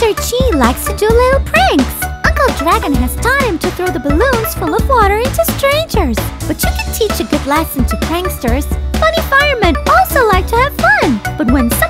Mr. Chi likes to do little pranks. Uncle Dragon has taught him to throw the balloons full of water into strangers. But you can teach a good lesson to pranksters. Funny firemen also like to have fun. But when someone